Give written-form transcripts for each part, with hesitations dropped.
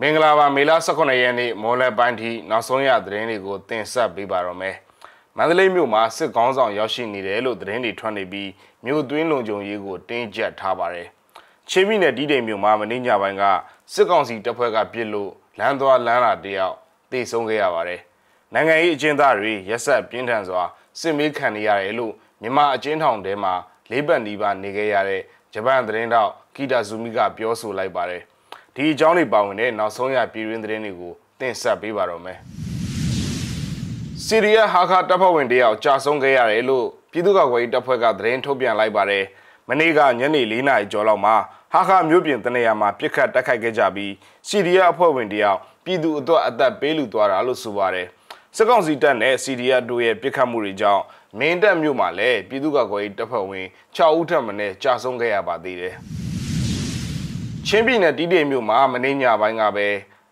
Mingla Mila Sokonayani, Mola Bandi, Nasonia Drenigo, Tensa Bibarome. Mandalay Muma, Sir Gonzon Yoshini, Elo Dreni 20B, Mu Dwinlo Jongo, Danger Tabare. Chimina Dide Muma, Ninja Banga, Sir Gonzi Topega Pillow, Landoa Lana Dia, De Songavare. Nanga Jendari, Yesa Pintanzoa, Simi Kania Elo, Nima Jentong Dema, Liban Liba Nigayare, Japan Drendow, Kita Zumiga Biosu Libare. The Johnny Bowne, now Sonia Pirin Drenigo, Tensa Bibarome. Syria Haka Tapowendia, Chasongaya Elo, Piduga Way Tapoga Drain Tobian Libare, Manega, Yeni Lina, Joloma, Haka Mubian Tanayama, Pika Takagejabi, Syria Powendia, Pidu at the Belu to Alusubare. Second Zitan, Syria do a Pika Murija, Main Dam Yumale, Piduga Way Tapowen, Chautamane, Chasongaya Badide. ချင်းပြည်နယ်တီးတိမ်မြို့မှာမနေ့ညပိုင်းကပဲ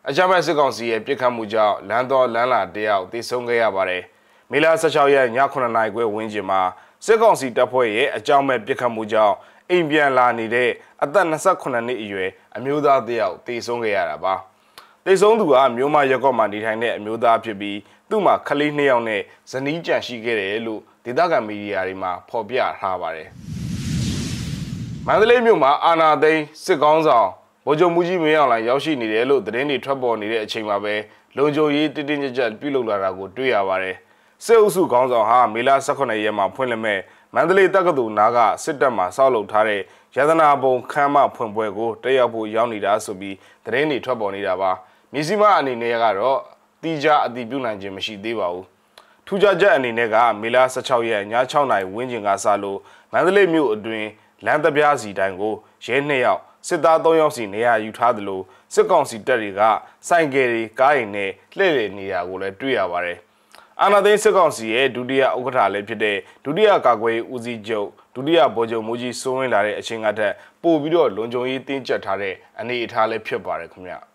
အကြမ်းဖက်စစ်ကောင်စီရဲ့ပြစ်ခတ်မှုကြောင့်လမ်းတော်လမ်းလာတယောက်သေဆုံးခဲ့ရပါတယ်။မေလ 16 ရက်ည 9:00 ခွဲဝန်းကျင်မှာစစ်ကောင်စီတပ်ဖွဲ့ရဲ့အကြောင်းမဲ့ပြစ်ခတ်မှုကြောင့်အိမ်ပြန်လာနေတဲ့အသက်28နှစ်အရွယ်အမျိုးသားတယောက်သေဆုံးခဲ့ရတာပါ။သေဆုံးသူကမြို့မရက်ကော့မှာနေထိုင်တဲ့အမျိုးသားဖြစ်ပြီးသူ့မှာကလေး2ယောက်နဲ့ဇနီးကျန်ရှိခဲ့တယ်လို့ဒေသခံမီဒီယာတွေမှာဖော်ပြထားပါတယ်။ 曼德雷မြို့မှာအာနာသိန်းစစ်ကောင်းဆောင်ဗိုလ်ချုပ်မှုကြီးမင်းအောင်လှိုင်ရောက်ရှိနေတယ်လို့သတင်းတွေထွက်ပေါ်နေတဲ့အချိန်မှာပဲလုံခြုံရေးတင်းတင်းကြပ်ကြပ်ပြုလုပ်လာတာကိုတွေ့ရပါတယ်။စစ်အုပ်စုကောင်းဆောင်ဟာမေလ 18 ရက်မှာဖွင့်လှစ်မဲ့မန္တလေးတက္ကသိုလ်နာကစစ်တပ်မှဆောက်လုပ်ထားတဲ့ရတနာပုံခမ်းမဖွင့်ပွဲကိုတက်ရောက်ဖို့ရောက်နေတာဆိုပြီးသတင်းတွေထွက်ပေါ်နေတာပါ။မြစည်းမအနေနဲ့ကတော့တိကျအတည်ပြုနိုင်ခြင်းမရှိသေးပါဘူး။ထူးခြားချက်အနေနဲ့ကမေလ 16 ရက်ည 6:00 နာရီဝန်းကျင်ကစလို့မန္တလေးမြို့အတွင်း လမ်းတပြားစီတိုင်းကိုရဲ2ယောက်စစ်သား3ယောက်စီနေရာယူထားသလိုစစ်ကောင်စီတပ်တွေကစိုင်ကယ်တွေကားတွေနဲ့လှည့်လည်နေတာကိုလည်းတွေ့ရပါတယ်။အာဏာသိမ်းစစ်ကောင်စီရဲ့ဒုတိယဥက္ကဋ္ဌလည်းဖြစ်တဲ့ဒုတိယကာကွယ်ရေးဦးစီးချုပ်ဒုတိယဗိုလ်ချုပ်မှုကြီးစိုးဝင်းလာတဲ့အချိန်ကတည်းကပို့ပြီးတော့လုံခြုံရေးတင်းကျပ်ထားတဲ့အနေအထားလည်းဖြစ်ပါတယ်ခင်ဗျာ။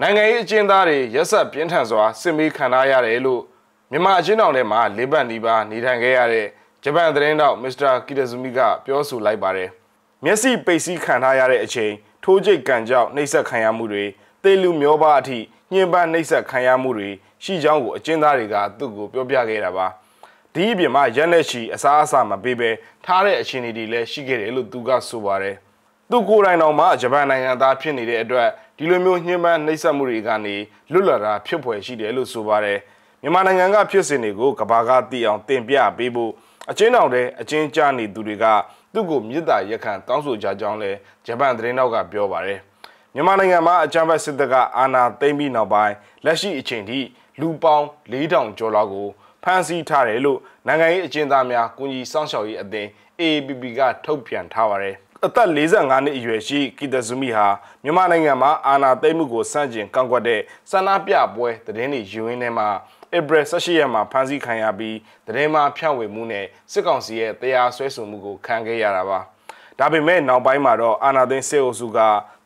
နိုင်ငံရေးအကျဉ်းသားတွေရက်စက်ပြင်းထန်စွာစစ်မေးခံရရတယ်လို့မြန်မာအကျဉ်းထောင်ထဲမှာလေးပတ်နီးပါးနေထိုင်ခဲ့ရတဲ့ ဂျပန်သတင်းတောက် Mr. Kitazumi ကပြောဆိုလိုက်ပါတယ်။မျက်စိပိတ်စီးခံထားရတဲ့အချိန်ထိုးကြိတ်ကန်ကြောက်နှိပ်စက်ခံရမှုတွေသေလူမျောပါအထိညှဉ်းပန်းနှိပ်စက်ခံရမှုတွေရှိကြောင်းကိုအကျဉ်းသားတွေကသူ့ကိုပြောပြခဲ့တာပါ။ဒီအပြင်မှာရက်နဲ့ချီအစားအစာမပေးဘဲထားတဲ့အခြေအနေတွေလည်းရှိခဲ့တယ်လို့သူကဆိုပါတယ်။သူကိုယ်တိုင်တော်မှဂျပန်နိုင်ငံသားဖြစ်နေတဲ့အတွက်ဒီလိုမျိုးညှဉ်းပန်းနှိပ်စက်မှုတွေကနေလွတ်လပ်တာဖြစ်ဖွယ်ရှိတယ်လို့ဆိုပါတယ်။မြန်မာနိုင်ငံကဖြစ်စဉ်တွေကိုကမ္ဘာကသိအောင်တင်ပြပေးဖို့ အကျဉ်းထောင်တဲ့အကျဉ်းချနေသူတွေကသူ့ကိုမြစ်တာရက်ခံတောင်းဆိုကြကြောင်းလဲဂျပန်သတင်းတောက်ကပြောပါတယ်။မြန်မာနိုင်ငံမှာအကြမ်းဖက်စစ်တပ်ကအာဏာသိမ်းပြီးနောက်ပိုင်းလက်ရှိအချိန်ထိလူပေါင်း4000ကျော်လောက်ကိုဖမ်းဆီးထားတယ်လို့နိုင်ငံရေးအကျဉ်းသားများကူညီစောင့်ရှောက်ရေးအသင်း AAPP ကထုတ်ပြန်ထားပါတယ်။အသက်45နှစ်အရွယ်ရှိကီတဇူမီဟာမြန်မာနိုင်ငံမှာအာဏာသိမ်းမှုကိုစန့်ကျင်ကန့်ကွက်တဲ့ဆန္ဒပြပွဲသတင်းတွေယူရင်းထဲမှာ ဧပြီ 18 ရက်မှာဖမ်းဆီးခံရပြီးသတင်းမှာဖြန့်ဝေမှုနဲ့စစ်ကောင်စီရဲ့တရားစွဲဆိုမှုကိုခံခဲ့ရတာပါ။ဒါပေမဲ့နောက်ပိုင်းမှာတော့အာဏာသိမ်းစစ်အုပ်စုက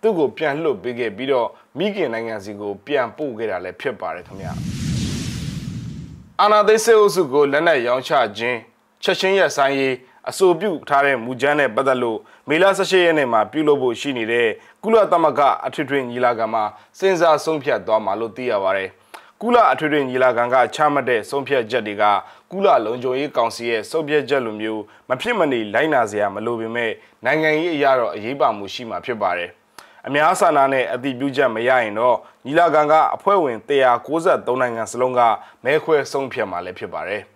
သူ့ကိုပြန်လွှတ်ပေးခဲ့ပြီးတော့မိခင်နိုင်ငံစီကိုပြန်ပို့ခဲ့တာလည်းဖြစ်ပါတယ်ခင်ဗျ။အာဏာသိမ်းစစ်အုပ်စုကိုလက်နက်ရောင်းချခြင်းချက်ချင်းရဆိုင်ရေးအဆိုပြုထားတဲ့မူကြမ်းနဲ့ပတ်သက်လို့မေလ 18 ရက်နေ့မှာပြုလုပ်ဖို့ရှိနေတဲ့ကုလသမဂ္ဂအထွေထွေညီလာခံမှာစဉ်းစားဆုံးဖြတ်သွားမှာလို့သိရပါတယ်။ ကုလအထွေထွေညီလာခံကချမှတ်တဲ့ဆုံးဖြတ်ချက်တွေကကုလလုံခြုံရေးကောင်စီရဲ့ဆုံးဖြတ်ချက်လိုမျိုးမဖြစ်မနေလိုက်နာစရာမလိုပေမဲ့နိုင်ငံရေးအရာတော့အရေးပါမှုရှိမှာဖြစ်ပါတယ်။အများဆန္ဒနဲ့အတိပြုချက်မရရင်တော့ညီလာခံကအဖွဲ့ဝင်193နိုင်ငံစလုံးကမဲခွဲဆုံးဖြတ်မှာလည်းဖြစ်ပါတယ်။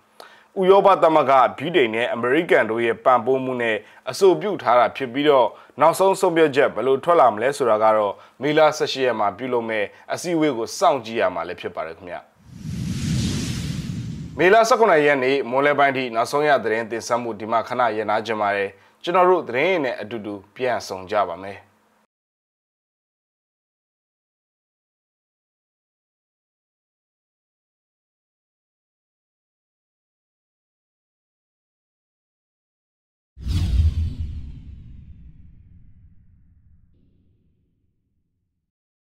ဥရောပသမဂ္ဂဗြိတိန်နဲ့အမေရိကန်တို့ရဲ့ပံ့ပိုးမှုနဲ့အဆိုပြုထားတာဖြစ်ပြီးတော့နောက်ဆုံးဆုံးဖြတ်ချက်ဘယ်လိုထွက်လာမလဲဆိုတာကတော့မေလ 18 ရက်မှာပြုလုပ်မဲ့အစည်းအဝေးကိုစောင့်ကြည့်ရမှာလည်းဖြစ်ပါတယ်ခင်ဗျ။မေလ 19 ရက်နေ့မွန်လဲပိုင်းထိနောက်ဆုံးရသတင်းတင်ဆက်မှုဒီမှာခဏရနာကြပါတယ်။ကျွန်တော်တို့သတင်းနဲ့အတူတူပြန်ဆောင်ကြပါမယ်။